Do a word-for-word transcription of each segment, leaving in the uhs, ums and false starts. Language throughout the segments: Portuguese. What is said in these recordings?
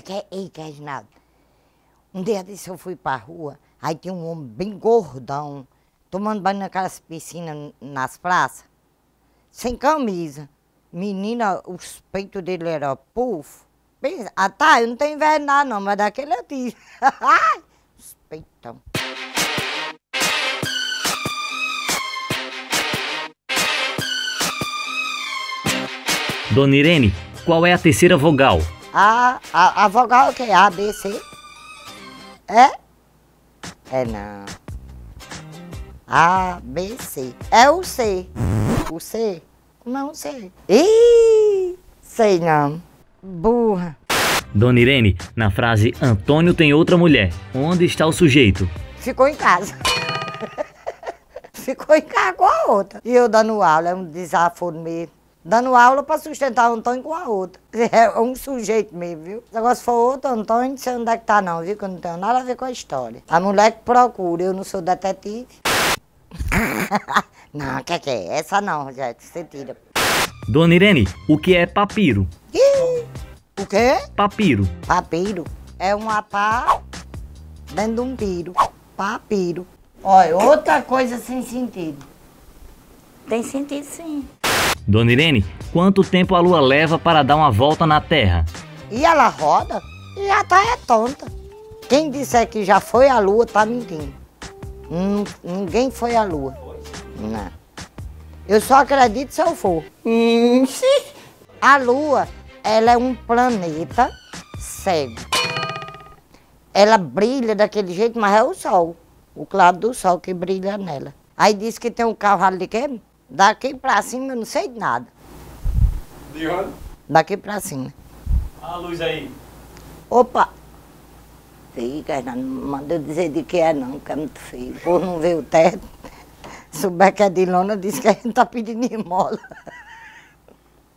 que ei, que é nada. Um dia desse eu fui para a rua, aí tinha um homem bem gordão, tomando banho naquelas piscinas nas praças, sem camisa. Menina, os peitos dele eram pufo. Ah, tá, eu não tenho inveja nada não, mas daquele eu tive. Os peitão. Dona Irene, qual é a terceira vogal? A, a, a vogal é o quê? A, B, C? É? É não. A, B, C. É o C. O C? Não sei. Ih, sei não. Burra. Dona Irene, na frase Antônio tem outra mulher, onde está o sujeito? Ficou em casa. Ficou em casa com a outra. E eu dando aula, é um desaforo mesmo. Dando aula para sustentar o Antônio com a outra. É um sujeito mesmo, viu? Se agora se for outro Antônio, não sei onde é que tá não, viu? Que eu não tenho nada a ver com a história. A mulher que procura, eu não sou detetive. Não, que que é? Essa não, já que você tira. Dona Irene, o que é papiro? Ih, o quê? Papiro. Papiro é uma pá dentro de um piro. Papiro. Olha, outra coisa sem sentido. Tem sentido sim. Dona Irene, quanto tempo a Lua leva para dar uma volta na Terra? E ela roda? E a Terra é tonta. Quem disser que já foi a Lua tá mentindo. Hum, ninguém foi à Lua. Não. Eu só acredito se eu for. Hum, a Lua, ela é um planeta cego. Ela brilha daquele jeito, mas é o Sol. O claro do Sol que brilha nela. Aí diz que tem um cavalo de quê? Daqui pra cima eu não sei de nada. De onde? Daqui pra cima. Olha a luz aí. Opa! Fica, não mandou dizer de que é não, que é muito feio. O povo não vê o teto. Souber que é de lona, diz que a gente tá pedindo esmola.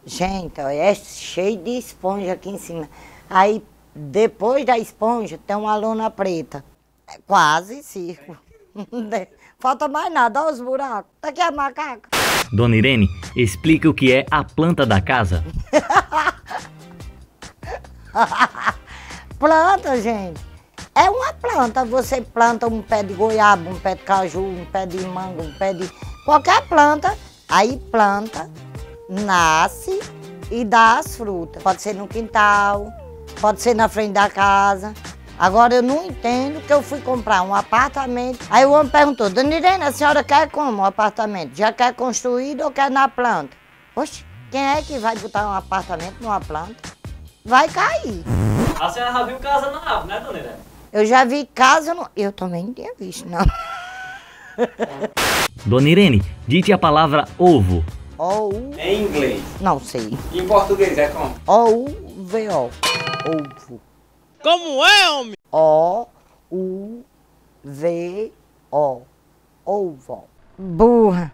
Gente, ó, é cheio de esponja aqui em cima. Aí, depois da esponja, tem uma lona preta. É quase circo. Falta mais nada, olha os buracos. Daqui é macaco. Dona Irene, explica o que é a planta da casa. Planta, gente, é uma planta. Você planta um pé de goiaba, um pé de caju, um pé de manga, um pé de... qualquer planta. Aí planta, nasce e dá as frutas. Pode ser no quintal, pode ser na frente da casa. Agora eu não entendo que eu fui comprar um apartamento. Aí o homem perguntou, Dona Irene, a senhora quer como um apartamento? Já quer construído ou quer na planta? Oxe, quem é que vai botar um apartamento numa planta? Vai cair. A senhora já viu casa na árvore, né, Dona Irene? Eu já vi casa no... Eu também não tinha visto, não. Dona Irene, dite a palavra ovo. O-U... Em inglês? Não sei. Em português é como? O-U-V-O. Ovo. Como é, homem? O-U-V-O. Ovo. Burra.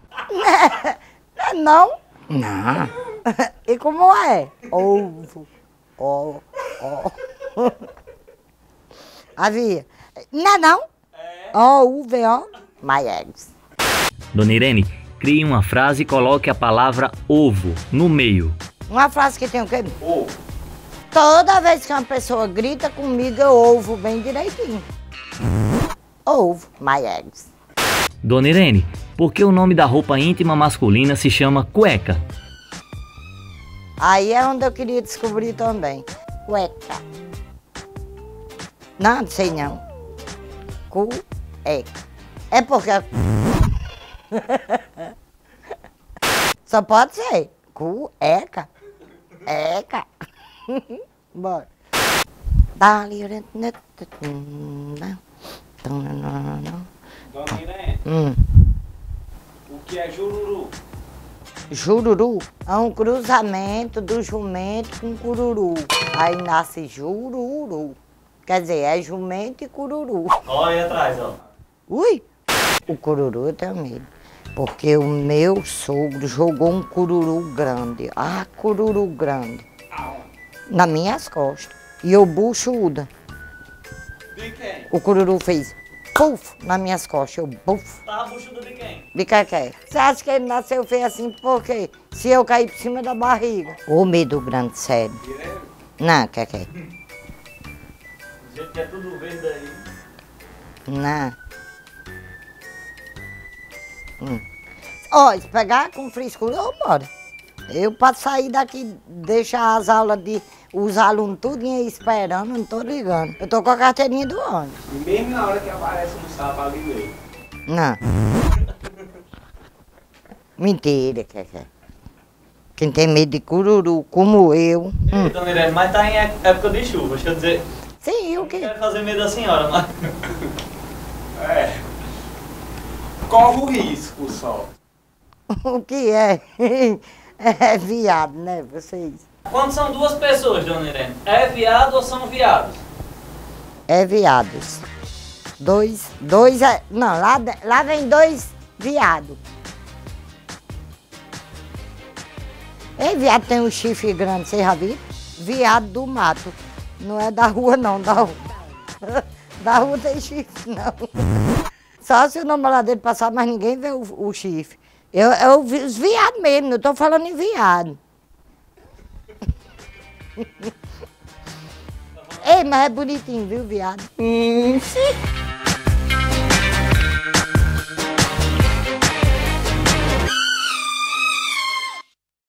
Não? Não. E como é? Ovo. Ovo. O. Havia. Não, não. É. O-U-V-O. My eggs. Dona Irene, crie uma frase e coloque a palavra ovo no meio. Uma frase que tem o quê? Ovo. Toda vez que uma pessoa grita comigo, eu ouvo bem direitinho. Ovo, my eggs. Dona Irene, por que o nome da roupa íntima masculina se chama cueca? Aí é onde eu queria descobrir também. Cueca. Não, não sei não. Cueca. É porque... Só pode ser. Cueca. Eca. Bora. Dona Irene, hum. O que é jururu? Jururu é um cruzamento do jumento com cururu. Aí nasce jururu. Quer dizer, é jumento e cururu. Olha aí atrás, ó. Ui! O cururu eu tenho medo. Porque o meu sogro jogou um cururu grande. Ah, cururu grande. Nas minhas costas. E eu buchuda. De quem? O cururu fez puf nas minhas costas. Eu buf. Tava buchuda de quem? De Keké. Você acha que ele nasceu feio assim por quê? Se eu cair por cima da barriga. Ô medo grande, sério. Não, Keké. A gente quer tudo verde aí. Não. Hum. Olha, se pegar com frescura, eu moro. Eu, para sair daqui, deixar as aulas de os alunos tudo esperando, não tô ligando. Eu tô com a carteirinha do ônibus. E mesmo na hora que aparece um sapo ali mesmo? Não. Mentira, que é. Quem tem medo de cururu, como eu. Hum. Então, Mirelle, mas tá em época de chuva, deixa eu dizer. Sim, o quê? Eu quero fazer medo da senhora, mas. É. Corre o risco só. O que é? É viado, né, vocês? Quando são duas pessoas, dona Irene, é viado ou são viados? É viados. Dois, dois, é, não, lá, lá vem dois viados. É viado, tem um chifre grande, você já viu? Viado do mato, não é da rua não, da rua. Da rua tem chifre, não. Só se o namorado dele passar, mas ninguém vê o, o chifre. Eu, eu vi os viados mesmo, não estou falando em viado. Ei, mas é bonitinho, viu, viado? Hum, sim.